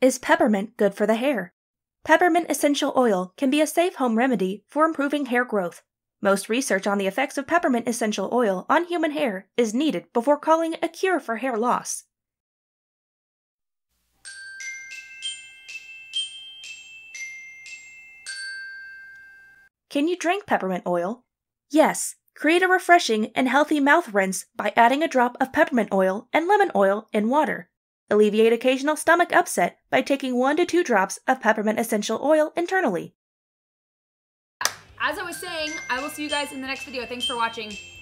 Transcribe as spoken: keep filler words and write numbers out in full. Is peppermint good for the hair? Peppermint essential oil can be a safe home remedy for improving hair growth. Most research on the effects of peppermint essential oil on human hair is needed before calling it a cure for hair loss. Can you drink peppermint oil? Yes. Create a refreshing and healthy mouth rinse by adding a drop of peppermint oil and lemon oil in water. Alleviate occasional stomach upset by taking one to two drops of peppermint essential oil internally. As I was saying, I will see you guys in the next video. Thanks for watching.